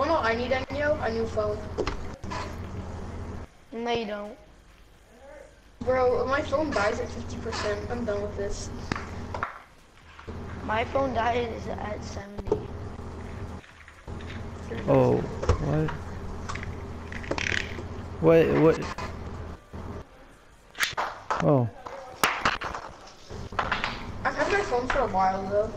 Oh no, I need a new phone. No, you don't. Bro, my phone dies at 50%. I'm done with this. My phone dies at 70. Oh, what? What? What? Oh. I've had my phone for a while though.